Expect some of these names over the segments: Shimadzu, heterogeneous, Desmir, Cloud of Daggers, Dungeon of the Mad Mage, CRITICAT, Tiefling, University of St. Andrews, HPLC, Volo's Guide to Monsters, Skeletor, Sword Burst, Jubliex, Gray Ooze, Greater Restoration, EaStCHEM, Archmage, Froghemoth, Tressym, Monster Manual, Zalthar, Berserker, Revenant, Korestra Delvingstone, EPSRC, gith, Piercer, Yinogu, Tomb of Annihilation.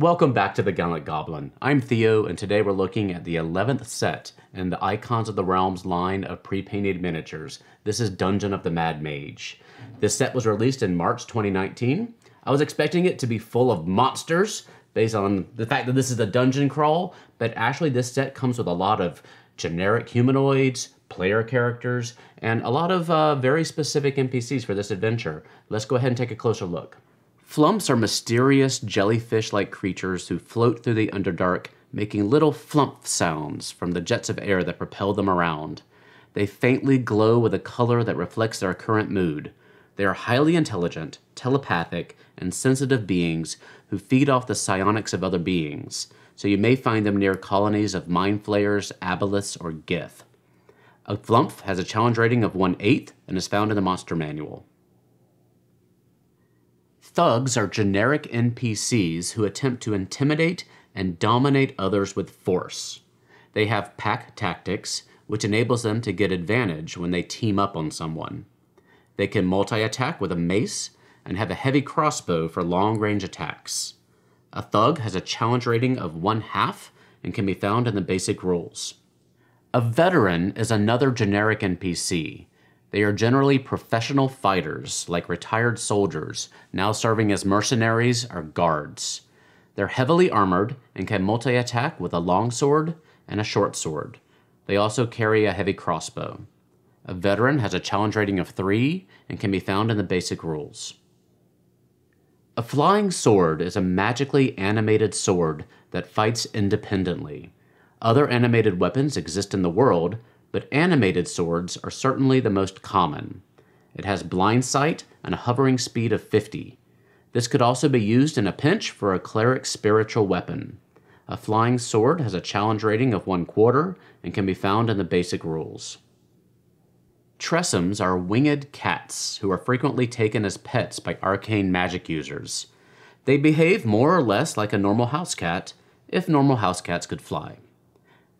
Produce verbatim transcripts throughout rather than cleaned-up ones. Welcome back to the Gallant Goblin. I'm Theo, and today we're looking at the eleventh set in the Icons of the Realms line of pre-painted miniatures. This is Dungeon of the Mad Mage. This set was released in March twenty nineteen. I was expecting it to be full of monsters based on the fact that this is a dungeon crawl, but actually this set comes with a lot of generic humanoids, player characters, and a lot of uh, very specific N P Cs for this adventure. Let's go ahead and take a closer look. Flumphs are mysterious jellyfish-like creatures who float through the Underdark, making little flumph sounds from the jets of air that propel them around. They faintly glow with a color that reflects their current mood. They are highly intelligent, telepathic, and sensitive beings who feed off the psionics of other beings, so you may find them near colonies of mind flayers, aboliths, or gith. A flumph has a challenge rating of one eighth and is found in the Monster Manual. Thugs are generic N P Cs who attempt to intimidate and dominate others with force. They have pack tactics, which enables them to get advantage when they team up on someone. They can multi-attack with a mace and have a heavy crossbow for long-range attacks. A thug has a challenge rating of one half and can be found in the basic rules. A veteran is another generic N P C. They are generally professional fighters, like retired soldiers, now serving as mercenaries or guards. They're heavily armored and can multi-attack with a longsword and a short sword. They also carry a heavy crossbow. A veteran has a challenge rating of three and can be found in the basic rules. A flying sword is a magically animated sword that fights independently. Other animated weapons exist in the world, but animated swords are certainly the most common. It has blind sight and a hovering speed of fifty. This could also be used in a pinch for a cleric's spiritual weapon. A flying sword has a challenge rating of one quarter and can be found in the basic rules. Tressyms are winged cats who are frequently taken as pets by arcane magic users. They behave more or less like a normal house cat, if normal house cats could fly.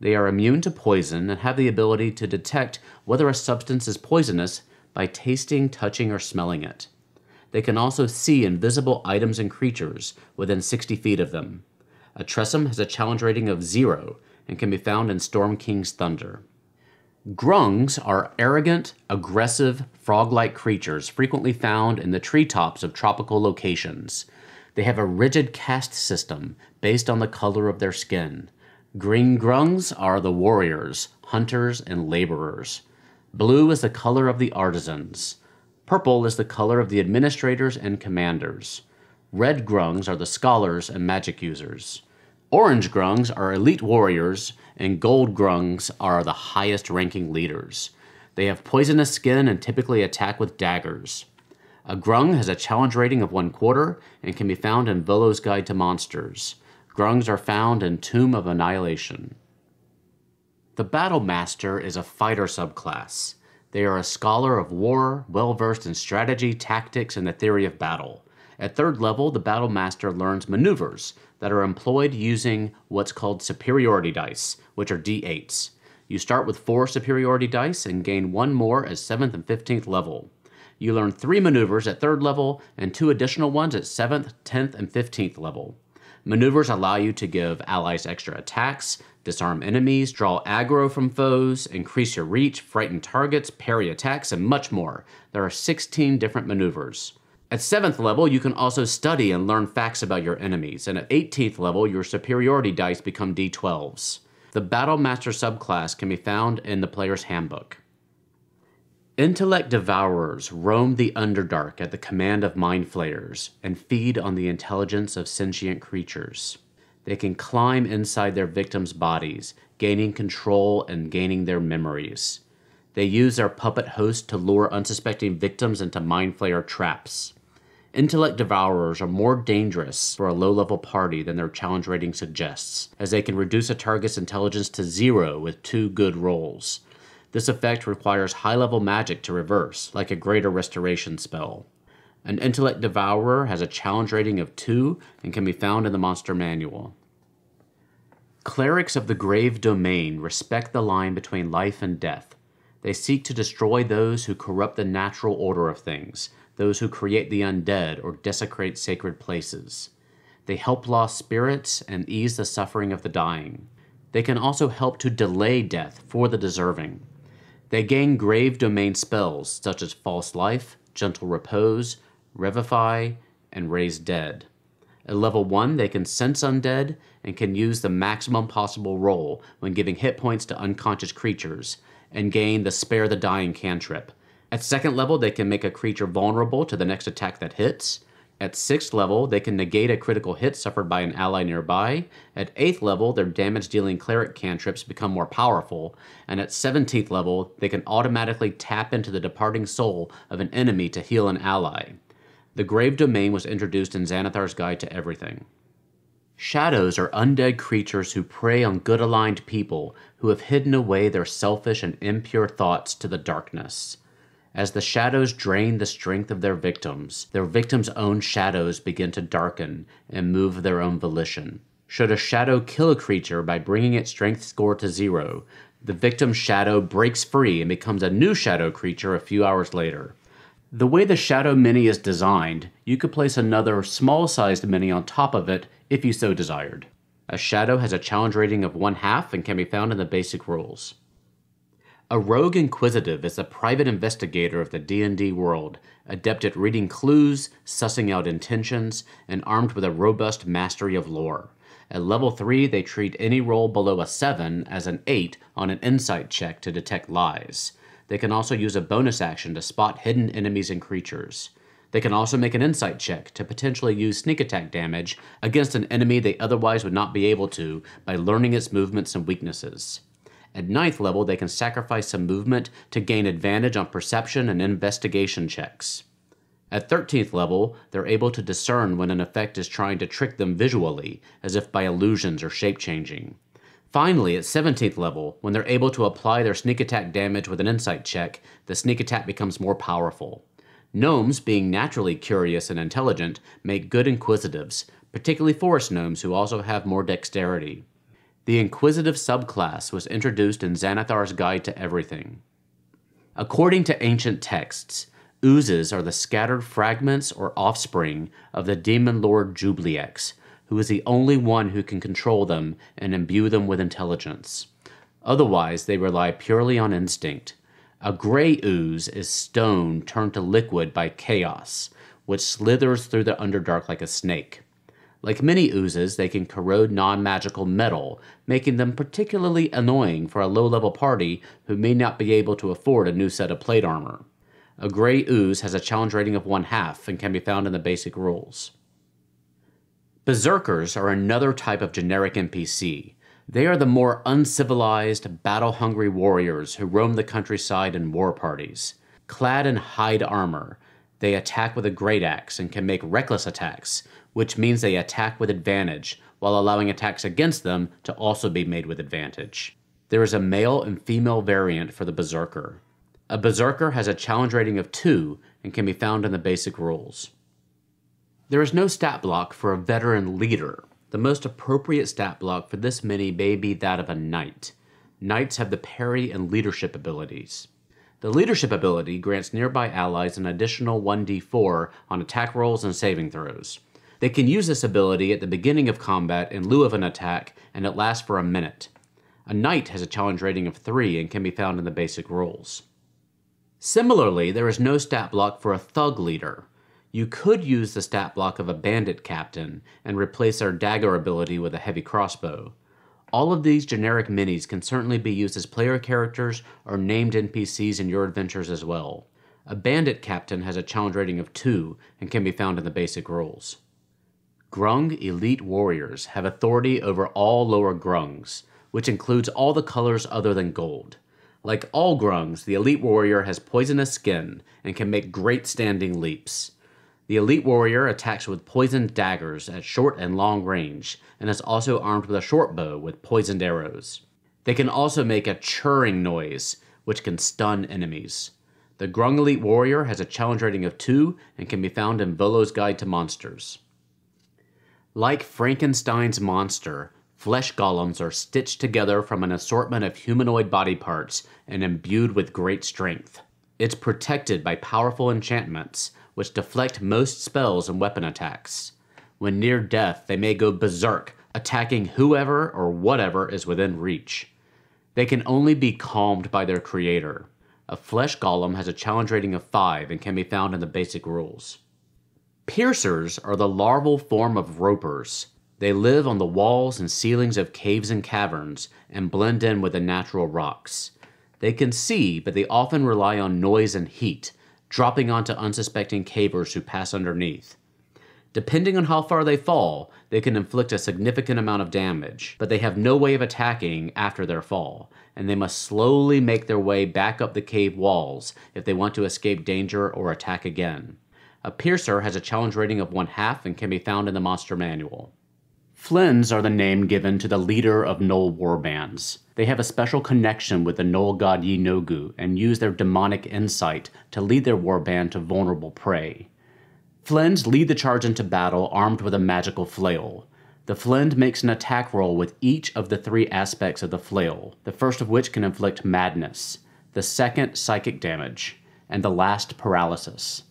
They are immune to poison and have the ability to detect whether a substance is poisonous by tasting, touching, or smelling it. They can also see invisible items and creatures within sixty feet of them. A Tressym has a challenge rating of zero and can be found in Storm King's Thunder. Grungs are arrogant, aggressive, frog-like creatures frequently found in the treetops of tropical locations. They have a rigid caste system based on the color of their skin. Green Grungs are the warriors, hunters, and laborers. Blue is the color of the artisans. Purple is the color of the administrators and commanders. Red Grungs are the scholars and magic users. Orange Grungs are elite warriors, and gold Grungs are the highest-ranking leaders. They have poisonous skin and typically attack with daggers. A Grung has a challenge rating of one quarter and can be found in Volo's Guide to Monsters. Grungs are found in Tomb of Annihilation. The Battle Master is a fighter subclass. They are a scholar of war, well-versed in strategy, tactics, and the theory of battle. At third level, the Battle Master learns maneuvers that are employed using what's called superiority dice, which are D eights. You start with four superiority dice and gain one more at seventh and fifteenth level. You learn three maneuvers at third level and two additional ones at seventh, tenth, and fifteenth level. Maneuvers allow you to give allies extra attacks, disarm enemies, draw aggro from foes, increase your reach, frighten targets, parry attacks, and much more. There are sixteen different maneuvers. At seventh level, you can also study and learn facts about your enemies, and at eighteenth level, your superiority dice become D twelves. The Battle Master subclass can be found in the Player's Handbook. Intellect Devourers roam the Underdark at the command of mind flayers and feed on the intelligence of sentient creatures. They can climb inside their victims' bodies, gaining control and gaining their memories. They use their puppet host to lure unsuspecting victims into mind flayer traps. Intellect Devourers are more dangerous for a low-level party than their challenge rating suggests, as they can reduce a target's intelligence to zero with two good rolls. This effect requires high-level magic to reverse, like a greater restoration spell. An Intellect Devourer has a challenge rating of two and can be found in the Monster Manual. Clerics of the Grave Domain respect the line between life and death. They seek to destroy those who corrupt the natural order of things, those who create the undead or desecrate sacred places. They help lost spirits and ease the suffering of the dying. They can also help to delay death for the deserving. They gain Grave Domain spells such as False Life, Gentle Repose, Revivify, and Raise Dead. At level one, they can sense undead and can use the maximum possible roll when giving hit points to unconscious creatures, and gain the Spare the Dying cantrip. At second level, they can make a creature vulnerable to the next attack that hits. At sixth level, they can negate a critical hit suffered by an ally nearby. At eighth level, their damage-dealing cleric cantrips become more powerful. And at seventeenth level, they can automatically tap into the departing soul of an enemy to heal an ally. The Grave Domain was introduced in Xanathar's Guide to Everything. Shadows are undead creatures who prey on good-aligned people who have hidden away their selfish and impure thoughts to the darkness. As the shadows drain the strength of their victims, their victims' own shadows begin to darken and move of their own volition. Should a shadow kill a creature by bringing its strength score to zero, the victim's shadow breaks free and becomes a new shadow creature a few hours later. The way the shadow mini is designed, you could place another small-sized mini on top of it if you so desired. A shadow has a challenge rating of one half and can be found in the basic rules. A rogue inquisitive is a private investigator of the D and D world, adept at reading clues, sussing out intentions, and armed with a robust mastery of lore. At level three, they treat any roll below a seven as an eight on an insight check to detect lies. They can also use a bonus action to spot hidden enemies and creatures. They can also make an insight check to potentially use sneak attack damage against an enemy they otherwise would not be able to by learning its movements and weaknesses. At ninth level, they can sacrifice some movement to gain advantage on perception and investigation checks. At thirteenth level, they're able to discern when an effect is trying to trick them visually, as if by illusions or shape-changing. Finally, at seventeenth level, when they're able to apply their sneak attack damage with an insight check, the sneak attack becomes more powerful. Gnomes, being naturally curious and intelligent, make good inquisitives, particularly forest gnomes who also have more dexterity. The Inquisitive subclass was introduced in Xanathar's Guide to Everything. According to ancient texts, oozes are the scattered fragments or offspring of the demon lord Jubliex, who is the only one who can control them and imbue them with intelligence. Otherwise, they rely purely on instinct. A gray ooze is stone turned to liquid by chaos, which slithers through the Underdark like a snake. Like many oozes, they can corrode non-magical metal, making them particularly annoying for a low-level party who may not be able to afford a new set of plate armor. A gray ooze has a challenge rating of one half and can be found in the basic rules. Berserkers are another type of generic N P C. They are the more uncivilized, battle-hungry warriors who roam the countryside in war parties. Clad in hide armor, they attack with a great axe and can make reckless attacks, which means they attack with advantage, while allowing attacks against them to also be made with advantage. There is a male and female variant for the Berserker. A Berserker has a challenge rating of two and can be found in the basic rules. There is no stat block for a veteran leader. The most appropriate stat block for this mini may be that of a knight. Knights have the parry and leadership abilities. The leadership ability grants nearby allies an additional one d four on attack rolls and saving throws. They can use this ability at the beginning of combat in lieu of an attack, and it lasts for a minute. A knight has a challenge rating of three and can be found in the basic rules. Similarly, there is no stat block for a thug leader. You could use the stat block of a bandit captain and replace their dagger ability with a heavy crossbow. All of these generic minis can certainly be used as player characters or named N P Cs in your adventures as well. A bandit captain has a challenge rating of two and can be found in the basic rules. Grung elite warriors have authority over all lower Grungs, which includes all the colors other than gold. Like all Grungs, the elite warrior has poisonous skin and can make great standing leaps. The elite warrior attacks with poisoned daggers at short and long range, and is also armed with a short bow with poisoned arrows. They can also make a churring noise, which can stun enemies. The Grung elite warrior has a challenge rating of two and can be found in Volo's Guide to Monsters. Like Frankenstein's monster, flesh golems are stitched together from an assortment of humanoid body parts and imbued with great strength. It's protected by powerful enchantments, which deflect most spells and weapon attacks. When near death, they may go berserk, attacking whoever or whatever is within reach. They can only be calmed by their creator. A flesh golem has a challenge rating of five and can be found in the basic rules. Piercers are the larval form of ropers. They live on the walls and ceilings of caves and caverns and blend in with the natural rocks. They can see, but they often rely on noise and heat, dropping onto unsuspecting cavers who pass underneath. Depending on how far they fall, they can inflict a significant amount of damage, but they have no way of attacking after their fall, and they must slowly make their way back up the cave walls if they want to escape danger or attack again. A piercer has a challenge rating of one half and can be found in the Monster Manual. Flinds are the name given to the leader of Gnoll warbands. They have a special connection with the Gnoll god Yinogu and use their demonic insight to lead their warband to vulnerable prey. Flinds lead the charge into battle armed with a magical flail. The Flind makes an attack roll with each of the three aspects of the flail, the first of which can inflict madness, the second psychic damage, and the last paralysis.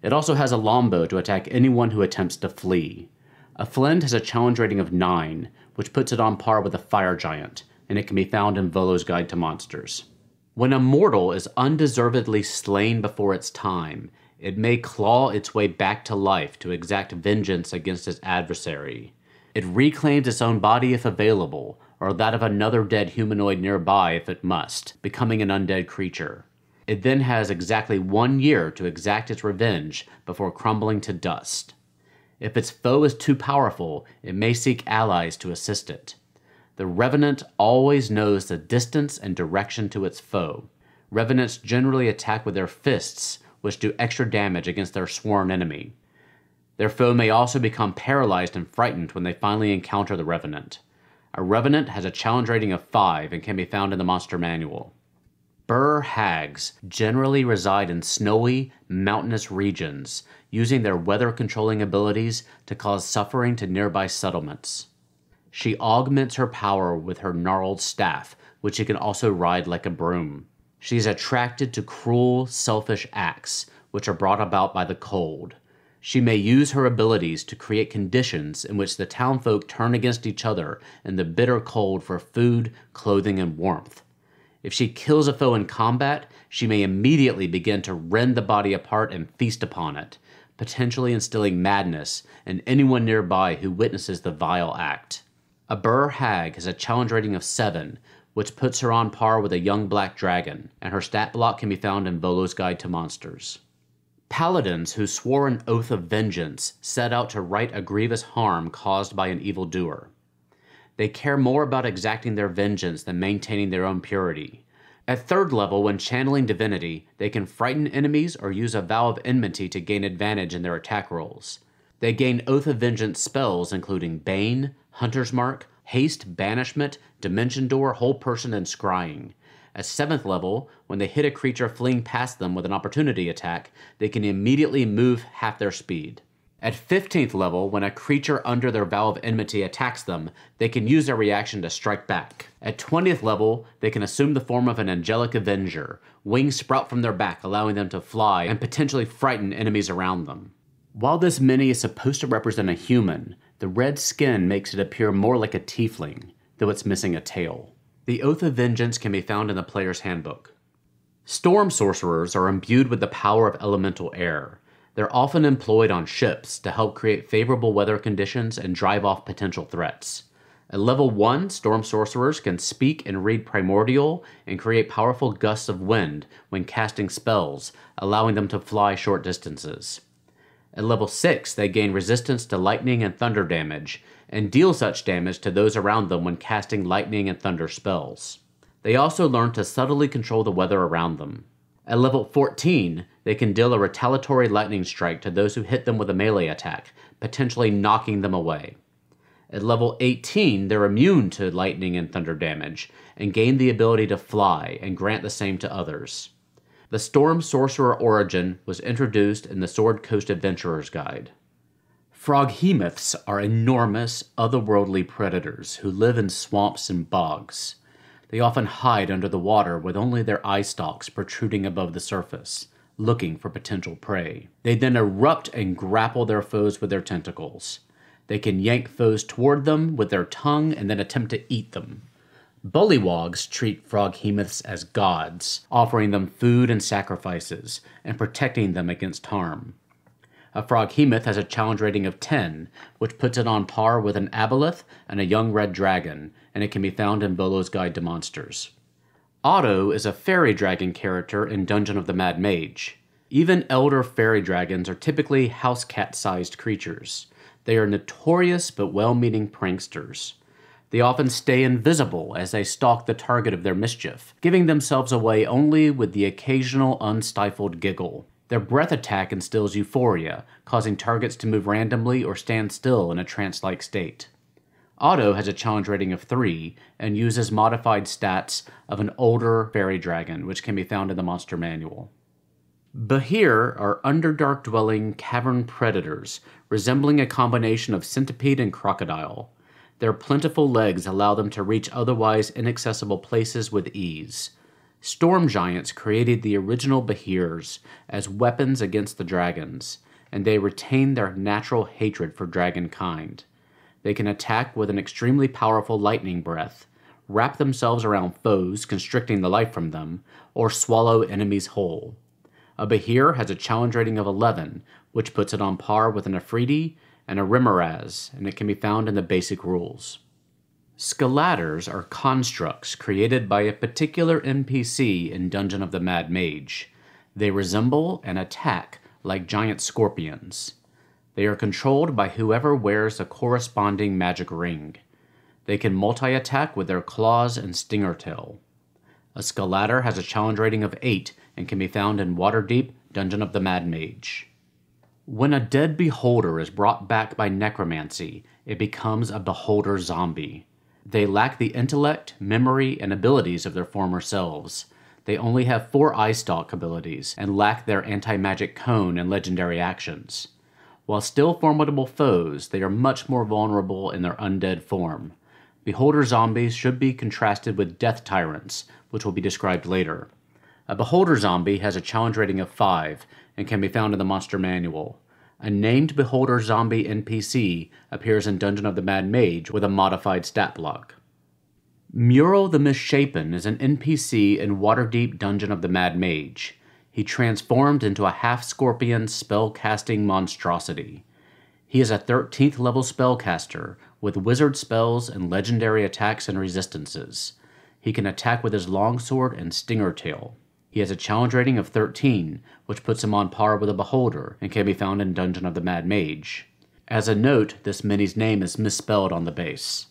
It also has a longbow to attack anyone who attempts to flee. A Flind has a challenge rating of nine, which puts it on par with a fire giant, and it can be found in Volo's Guide to Monsters. When a mortal is undeservedly slain before its time, it may claw its way back to life to exact vengeance against its adversary. It reclaims its own body if available, or that of another dead humanoid nearby if it must, becoming an undead creature. It then has exactly one year to exact its revenge before crumbling to dust. If its foe is too powerful, it may seek allies to assist it. The Revenant always knows the distance and direction to its foe. Revenants generally attack with their fists, which do extra damage against their sworn enemy. Their foe may also become paralyzed and frightened when they finally encounter the Revenant. A Revenant has a challenge rating of five and can be found in the Monster Manual. Burr hags generally reside in snowy, mountainous regions, using their weather-controlling abilities to cause suffering to nearby settlements. She augments her power with her gnarled staff, which she can also ride like a broom. She is attracted to cruel, selfish acts, which are brought about by the cold. She may use her abilities to create conditions in which the townfolk turn against each other in the bitter cold for food, clothing, and warmth. If she kills a foe in combat, she may immediately begin to rend the body apart and feast upon it, potentially instilling madness in anyone nearby who witnesses the vile act. A Burr hag has a challenge rating of seven, which puts her on par with a young black dragon, and her stat block can be found in Volo's Guide to Monsters. Paladins who swore an oath of vengeance set out to right a grievous harm caused by an evildoer. They care more about exacting their vengeance than maintaining their own purity. At third level, when channeling divinity, they can frighten enemies or use a vow of enmity to gain advantage in their attack rolls. They gain Oath of Vengeance spells including Bane, Hunter's Mark, Haste, Banishment, Dimension Door, Whole Person, and Scrying. At seventh level, when they hit a creature fleeing past them with an opportunity attack, they can immediately move half their speed. At fifteenth level, when a creature under their vow of enmity attacks them, they can use their reaction to strike back. At twentieth level, they can assume the form of an angelic avenger. Wings sprout from their back, allowing them to fly and potentially frighten enemies around them. While this mini is supposed to represent a human, the red skin makes it appear more like a tiefling, though it's missing a tail. The Oath of Vengeance can be found in the Player's Handbook. Storm sorcerers are imbued with the power of elemental air. They're often employed on ships to help create favorable weather conditions and drive off potential threats. At level one, storm sorcerers can speak and read Primordial and create powerful gusts of wind when casting spells, allowing them to fly short distances. At level six, they gain resistance to lightning and thunder damage and deal such damage to those around them when casting lightning and thunder spells. They also learn to subtly control the weather around them. At level fourteen, they can deal a retaliatory lightning strike to those who hit them with a melee attack, potentially knocking them away. At level eighteen, they're immune to lightning and thunder damage, and gain the ability to fly and grant the same to others. The Storm Sorcerer origin was introduced in the Sword Coast Adventurer's Guide. Froghemoths are enormous, otherworldly predators who live in swamps and bogs. They often hide under the water with only their eye stalks protruding above the surface, looking for potential prey. They then erupt and grapple their foes with their tentacles. They can yank foes toward them with their tongue and then attempt to eat them. Bullywogs treat Froghemoths as gods, offering them food and sacrifices, and protecting them against harm. A Froghemoth has a challenge rating of ten, which puts it on par with an Aboleth and a young red dragon, and it can be found in Volo's Guide to Monsters. Otto is a fairy dragon character in Dungeon of the Mad Mage. Even elder fairy dragons are typically house cat-sized creatures. They are notorious but well-meaning pranksters. They often stay invisible as they stalk the target of their mischief, giving themselves away only with the occasional unstifled giggle. Their breath attack instills euphoria, causing targets to move randomly or stand still in a trance-like state. Otto has a challenge rating of three and uses modified stats of an older fairy dragon, which can be found in the Monster Manual. Behir are Underdark-dwelling cavern predators, resembling a combination of centipede and crocodile. Their plentiful legs allow them to reach otherwise inaccessible places with ease. Storm giants created the original Behirs as weapons against the dragons, and they retain their natural hatred for dragonkind. They can attack with an extremely powerful lightning breath, wrap themselves around foes, constricting the life from them, or swallow enemies whole. A Behir has a challenge rating of eleven, which puts it on par with an Afridi and a Remorhaz, and it can be found in the basic rules. Skeletors are constructs created by a particular N P C in Dungeon of the Mad Mage. They resemble and attack like giant scorpions. They are controlled by whoever wears a corresponding magic ring. They can multi-attack with their claws and stinger tail. A Skeletor has a challenge rating of eight and can be found in Waterdeep, Dungeon of the Mad Mage. When a dead beholder is brought back by necromancy, it becomes a beholder zombie. They lack the intellect, memory, and abilities of their former selves. They only have four eye stalk abilities and lack their anti-magic cone and legendary actions. While still formidable foes, they are much more vulnerable in their undead form. Beholder zombies should be contrasted with death tyrants, which will be described later. A beholder zombie has a challenge rating of five and can be found in the Monster Manual. A named Beholder Zombie N P C appears in Dungeon of the Mad Mage with a modified stat block. Mural the Misshapen is an N P C in Waterdeep Dungeon of the Mad Mage. He transformed into a half-scorpion spell-casting monstrosity. He is a thirteenth level spellcaster with wizard spells and legendary attacks and resistances. He can attack with his longsword and stinger tail. He has a challenge rating of thirteen, which puts him on par with a beholder and can be found in Dungeon of the Mad Mage. As a note, this mini's name is misspelled on the base.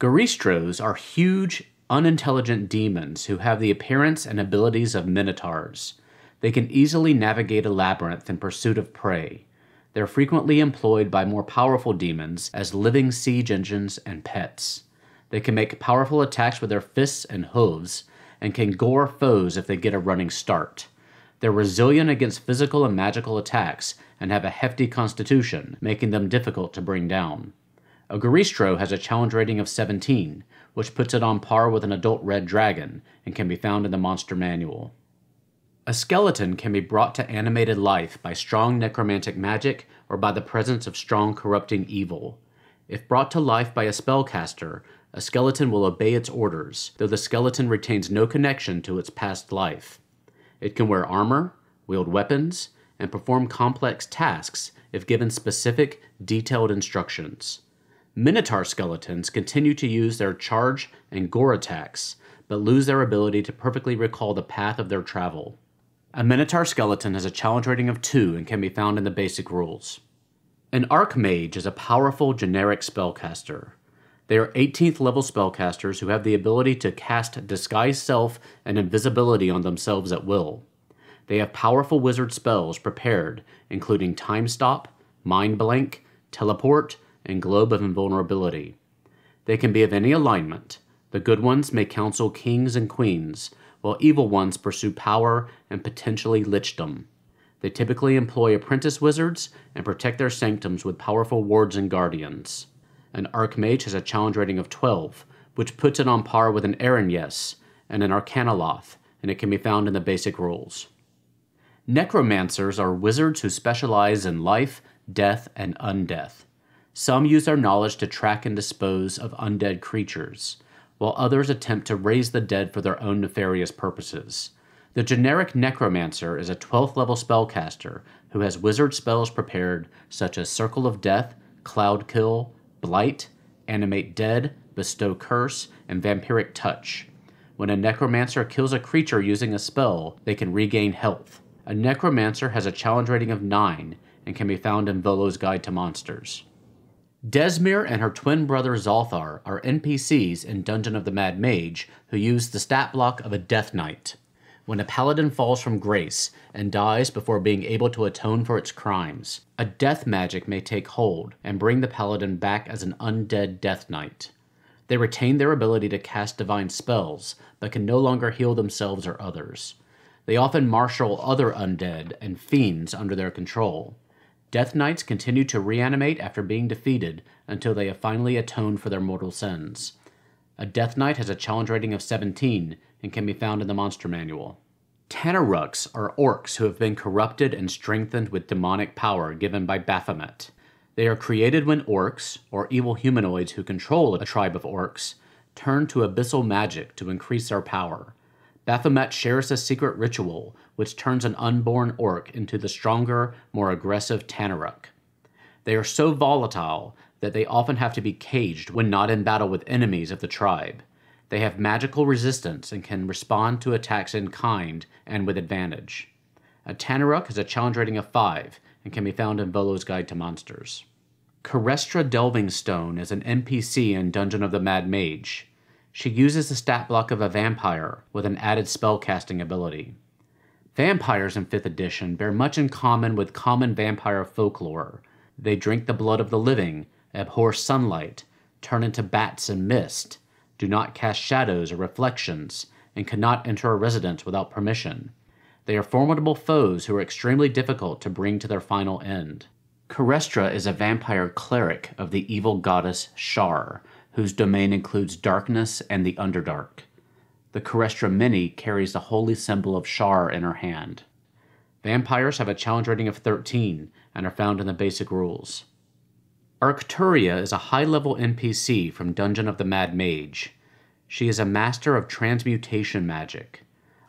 Goristros are huge, unintelligent demons who have the appearance and abilities of minotaurs. They can easily navigate a labyrinth in pursuit of prey. They're frequently employed by more powerful demons as living siege engines and pets. They can make powerful attacks with their fists and hooves, and can gore foes if they get a running start. They're resilient against physical and magical attacks, and have a hefty constitution, making them difficult to bring down. A Goristro has a challenge rating of seventeen, which puts it on par with an adult red dragon, and can be found in the Monster Manual. A skeleton can be brought to animated life by strong necromantic magic or by the presence of strong corrupting evil. If brought to life by a spellcaster, a skeleton will obey its orders, though the skeleton retains no connection to its past life. It can wear armor, wield weapons, and perform complex tasks if given specific, detailed instructions. Minotaur skeletons continue to use their charge and gore attacks, but lose their ability to perfectly recall the path of their travel. A Minotaur skeleton has a challenge rating of two and can be found in the basic rules. An Archmage is a powerful generic spellcaster. They are eighteenth level spellcasters who have the ability to cast Disguise Self and Invisibility on themselves at will. They have powerful wizard spells prepared, including Time Stop, Mind Blank, Teleport, and Globe of Invulnerability. They can be of any alignment. The good ones may counsel kings and queens, while evil ones pursue power and potentially lichdom. They typically employ apprentice wizards and protect their sanctums with powerful wards and guardians. An Archmage has a challenge rating of twelve, which puts it on par with an Eranyes and an Arcanoloth, and it can be found in the basic rules. Necromancers are wizards who specialize in life, death, and undeath. Some use their knowledge to track and dispose of undead creatures, while others attempt to raise the dead for their own nefarious purposes. The generic Necromancer is a twelfth level spellcaster who has wizard spells prepared such as Circle of Death, Cloud Kill, Blight, Animate Dead, Bestow Curse, and Vampiric Touch. When a Necromancer kills a creature using a spell, they can regain health. A Necromancer has a challenge rating of nine and can be found in Volo's Guide to Monsters. Desmir and her twin brother Zalthar are N P Cs in Dungeon of the Mad Mage who use the stat block of a Death Knight. When a paladin falls from grace and dies before being able to atone for its crimes, a death magic may take hold and bring the paladin back as an undead Death Knight. They retain their ability to cast divine spells, but can no longer heal themselves or others. They often marshal other undead and fiends under their control. Death Knights continue to reanimate after being defeated until they have finally atoned for their mortal sins. A Death Knight has a challenge rating of seventeen and can be found in the Monster Manual. Tanarukks are orcs who have been corrupted and strengthened with demonic power given by Baphomet. They are created when orcs, or evil humanoids who control a tribe of orcs, turn to abyssal magic to increase their power. Baphomet shares a secret ritual, which turns an unborn orc into the stronger, more aggressive Tanarukk. They are so volatile that they often have to be caged when not in battle with enemies of the tribe. They have magical resistance and can respond to attacks in kind and with advantage. A Tanarukk has a challenge rating of five and can be found in Volo's Guide to Monsters. Korestra Delvingstone is an N P C in Dungeon of the Mad Mage. She uses the stat block of a vampire with an added spellcasting ability. Vampires in fifth edition bear much in common with common vampire folklore. They drink the blood of the living, abhor sunlight, turn into bats and mist, do not cast shadows or reflections, and cannot enter a residence without permission. They are formidable foes who are extremely difficult to bring to their final end. Korestra is a vampire cleric of the evil goddess Shar, whose domain includes darkness and the Underdark. The Korestra Mini carries the holy symbol of Shar in her hand. Vampires have a challenge rating of thirteen and are found in the basic rules. Arcturia is a high-level N P C from Dungeon of the Mad Mage. She is a master of transmutation magic.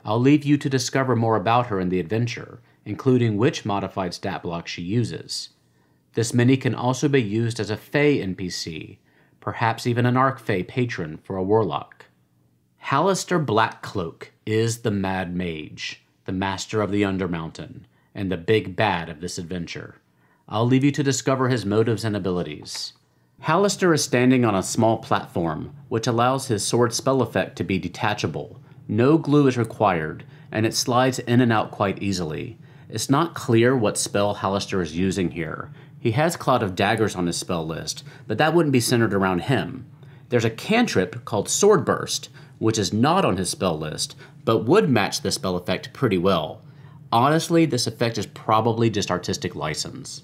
I'll leave you to discover more about her in the adventure, including which modified stat block she uses. This mini can also be used as a Fey N P C, perhaps even an Arcfey patron for a warlock. Halaster Blackcloak is the Mad Mage, the master of the Undermountain, and the big bad of this adventure. I'll leave you to discover his motives and abilities. Halaster is standing on a small platform, which allows his sword spell effect to be detachable. No glue is required, and it slides in and out quite easily. It's not clear what spell Halaster is using here. He has Cloud of Daggers on his spell list, but that wouldn't be centered around him. There's a cantrip called Sword Burst, which is not on his spell list, but would match the spell effect pretty well. Honestly, this effect is probably just artistic license.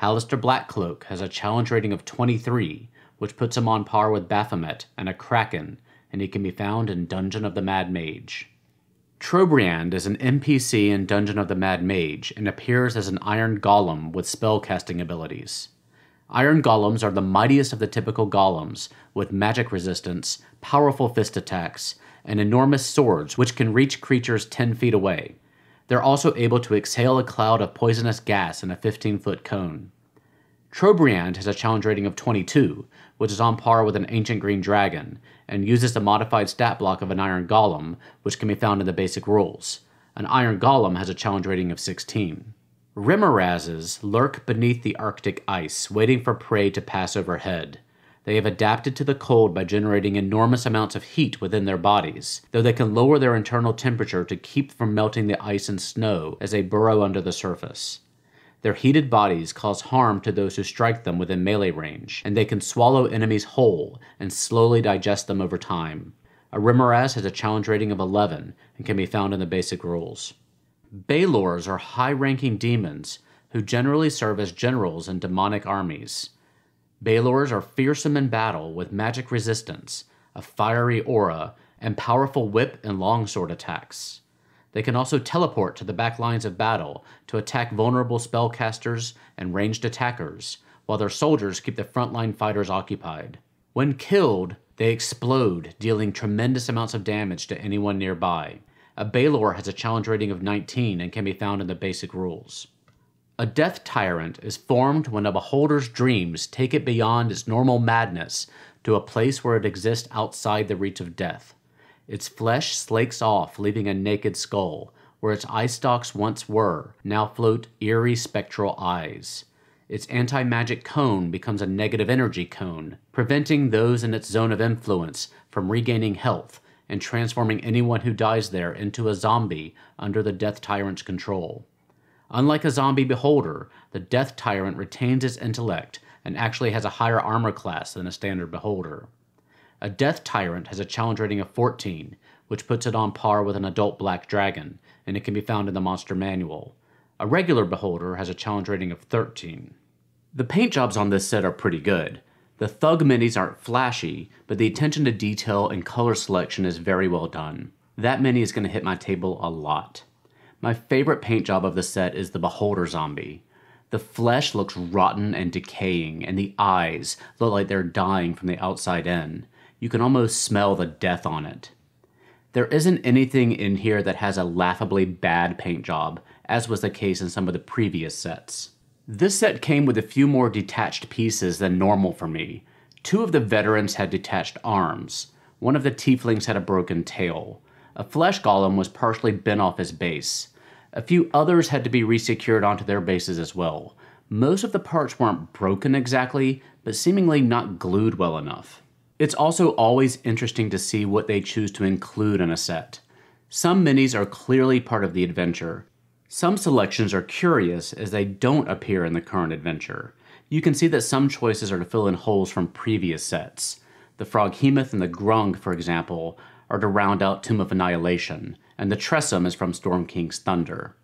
Halaster Blackcloak has a challenge rating of twenty-three, which puts him on par with Baphomet and a Kraken, and he can be found in Dungeon of the Mad Mage. Trobriand is an N P C in Dungeon of the Mad Mage and appears as an Iron Golem with spellcasting abilities. Iron Golems are the mightiest of the typical golems, with magic resistance, powerful fist attacks, and enormous swords which can reach creatures ten feet away. They're also able to exhale a cloud of poisonous gas in a fifteen foot cone. Trobriand has a challenge rating of twenty-two, which is on par with an Ancient Green Dragon, and uses the modified stat block of an Iron Golem, which can be found in the basic rules. An Iron Golem has a challenge rating of sixteen. Remorhazes lurk beneath the Arctic ice, waiting for prey to pass overhead. They have adapted to the cold by generating enormous amounts of heat within their bodies, though they can lower their internal temperature to keep from melting the ice and snow as they burrow under the surface. Their heated bodies cause harm to those who strike them within melee range, and they can swallow enemies whole and slowly digest them over time. A Remorhaz has a challenge rating of eleven and can be found in the basic rules. Balors are high-ranking demons who generally serve as generals in demonic armies. Balors are fearsome in battle with magic resistance, a fiery aura, and powerful whip and longsword attacks. They can also teleport to the back lines of battle to attack vulnerable spellcasters and ranged attackers, while their soldiers keep the frontline fighters occupied. When killed, they explode, dealing tremendous amounts of damage to anyone nearby. A Balor has a challenge rating of nineteen and can be found in the basic rules. A Death Tyrant is formed when a beholder's dreams take it beyond its normal madness to a place where it exists outside the reach of death. Its flesh slakes off, leaving a naked skull, where its eye stalks once were, now float eerie spectral eyes. Its anti-magic cone becomes a negative energy cone, preventing those in its zone of influence from regaining health and transforming anyone who dies there into a zombie under the Death Tyrant's control. Unlike a zombie beholder, the Death Tyrant retains its intellect and actually has a higher armor class than a standard beholder. A Death Tyrant has a challenge rating of fourteen, which puts it on par with an adult black dragon, and it can be found in the Monster Manual. A regular beholder has a challenge rating of thirteen. The paint jobs on this set are pretty good. The thug minis aren't flashy, but the attention to detail and color selection is very well done. That mini is going to hit my table a lot. My favorite paint job of the set is the beholder zombie. The flesh looks rotten and decaying, and the eyes look like they're dying from the outside in. You can almost smell the death on it. There isn't anything in here that has a laughably bad paint job, as was the case in some of the previous sets. This set came with a few more detached pieces than normal for me. Two of the veterans had detached arms. One of the tieflings had a broken tail. A flesh golem was partially bent off his base. A few others had to be resecured onto their bases as well. Most of the parts weren't broken exactly, but seemingly not glued well enough. It's also always interesting to see what they choose to include in a set. Some minis are clearly part of the adventure. Some selections are curious as they don't appear in the current adventure. You can see that some choices are to fill in holes from previous sets. The Froghemoth and the Grung, for example, are to round out Tomb of Annihilation, and the Tressym is from Storm King's Thunder.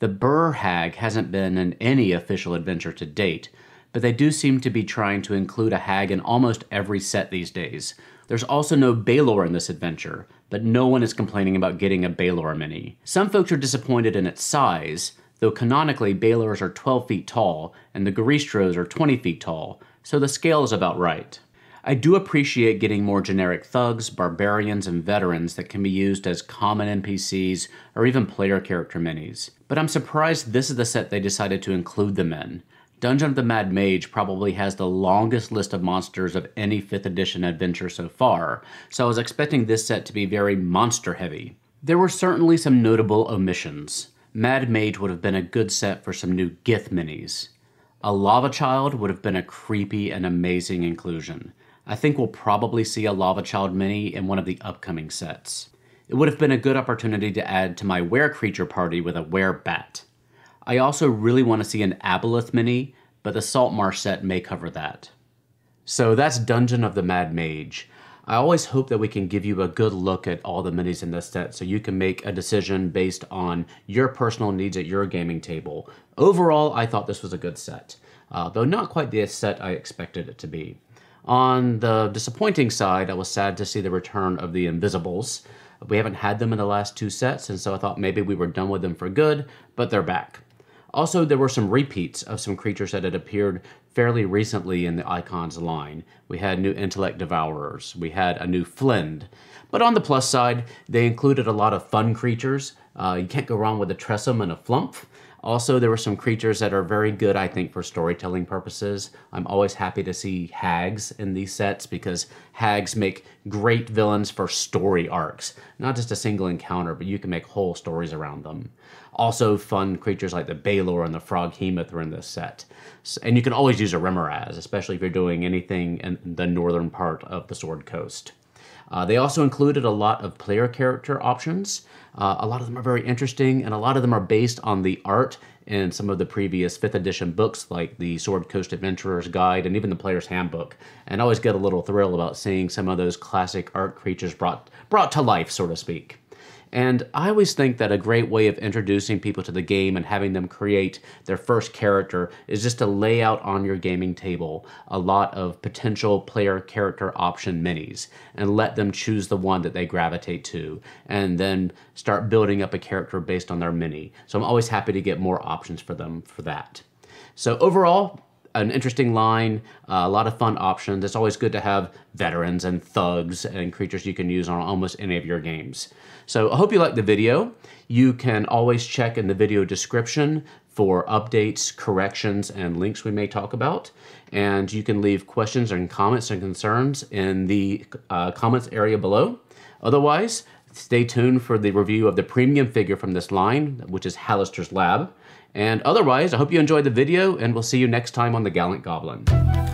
The Burr-Hag hasn't been in any official adventure to date, but they do seem to be trying to include a hag in almost every set these days. There's also no Balor in this adventure, but no one is complaining about getting a Balor mini. Some folks are disappointed in its size, though canonically Balors are twelve feet tall and the Goristros are twenty feet tall, so the scale is about right. I do appreciate getting more generic thugs, barbarians, and veterans that can be used as common N P Cs or even player character minis, but I'm surprised this is the set they decided to include them in. Dungeon of the Mad Mage probably has the longest list of monsters of any fifth edition adventure so far, so I was expecting this set to be very monster heavy. There were certainly some notable omissions. Mad Mage would have been a good set for some new gith minis. A Lava Child would have been a creepy and amazing inclusion. I think we'll probably see a Lava Child mini in one of the upcoming sets. It would have been a good opportunity to add to my were-creature party with a were-bat. I also really want to see an Aboleth mini, but the Saltmarsh set may cover that. So that's Dungeon of the Mad Mage. I always hope that we can give you a good look at all the minis in this set so you can make a decision based on your personal needs at your gaming table. Overall, I thought this was a good set, uh, though not quite the set I expected it to be. On the disappointing side, I was sad to see the return of the Invisibles. We haven't had them in the last two sets, and so I thought maybe we were done with them for good, but they're back. Also, there were some repeats of some creatures that had appeared fairly recently in the Icons line. We had new Intellect Devourers, we had a new Flind. But on the plus side, they included a lot of fun creatures. Uh, you can't go wrong with a Tressym and a Flumph. Also, there were some creatures that are very good, I think, for storytelling purposes. I'm always happy to see hags in these sets because hags make great villains for story arcs. Not just a single encounter, but you can make whole stories around them. Also, fun creatures like the Balor and the Froghemoth are in this set. And you can always use a Remorhaz, especially if you're doing anything in the northern part of the Sword Coast. Uh, they also included a lot of player character options. Uh, a lot of them are very interesting, and a lot of them are based on the art in some of the previous fifth edition books, like the Sword Coast Adventurer's Guide and even the Player's Handbook. And I always get a little thrill about seeing some of those classic art creatures brought, brought to life, so to speak. And I always think that a great way of introducing people to the game and having them create their first character is just to lay out on your gaming table a lot of potential player character option minis and let them choose the one that they gravitate to and then start building up a character based on their mini. So I'm always happy to get more options for them for that. So overall, an interesting line, uh, a lot of fun options. It's always good to have veterans and thugs and creatures you can use on almost any of your games. So I hope you liked the video. You can always check in the video description for updates, corrections, and links we may talk about. And you can leave questions and comments and concerns in the uh, comments area below. Otherwise, stay tuned for the review of the premium figure from this line, which is Halaster's Lab. And otherwise, I hope you enjoyed the video, and we'll see you next time on The Gallant Goblin.